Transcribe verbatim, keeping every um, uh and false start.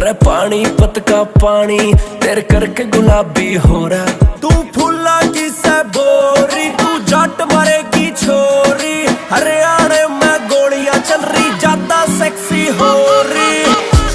बिखरे पानी पत का पानी तेरे करके गुलाबी हो रहा। तू फूला की से बोरी, तू जट मरे की छोरी, अरे